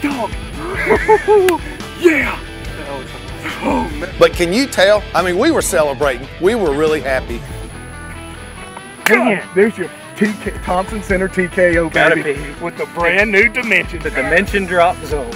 dog. Yeah. But can you tell? I mean, we were celebrating. We were really happy. Man, there's your TK Thompson Center TKO baby with the brand new dimension. The dimension drop zone.